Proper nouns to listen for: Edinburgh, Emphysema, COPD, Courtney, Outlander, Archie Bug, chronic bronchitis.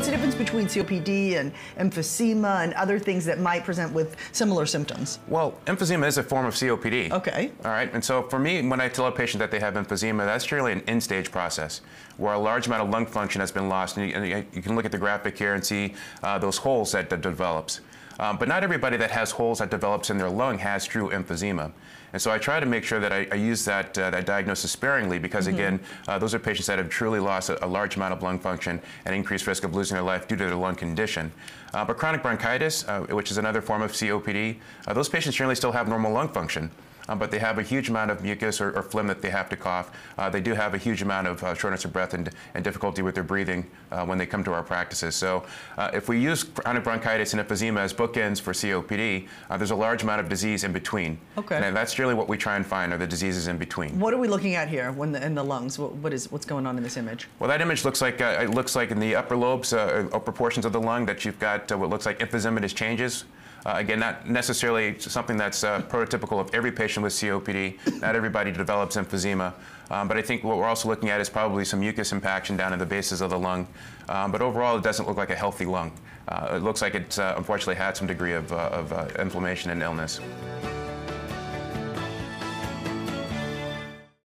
what's the difference between COPD and emphysema and other things that might present with similar symptoms? Well, emphysema is a form of COPD. Okay. All right. And so for me, when I tell a patient that they have emphysema, that's generally an end-stage process where a large amount of lung function has been lost. And you can look at the graphic here and see those holes that develops. But not everybody that has holes that develops in their lung has true emphysema. And so I try to make sure that I use that diagnosis sparingly because, again, those are patients that have truly lost a large amount of lung function and increased risk of losing their life due to their lung condition. But chronic bronchitis, which is another form of COPD, those patients generally still have normal lung function. But they have a huge amount of mucus or phlegm that they have to cough. They do have a huge amount of shortness of breath and difficulty with their breathing when they come to our practices. So if we use chronic bronchitis and emphysema as bookends for COPD, there's a large amount of disease in between. Okay. And that's really what we try and find, are the diseases in between. What are we looking at here in the lungs? What's going on in this image? Well, that image looks like, in the upper lobes, upper portions of the lung, that you've got what looks like emphysematous changes. Again, not necessarily something that's prototypical of every patient with COPD. Not everybody develops emphysema. But I think what we're also looking at is probably some mucus impaction down in the bases of the lung. But overall, it doesn't look like a healthy lung. It looks like it's unfortunately had some degree of inflammation and illness.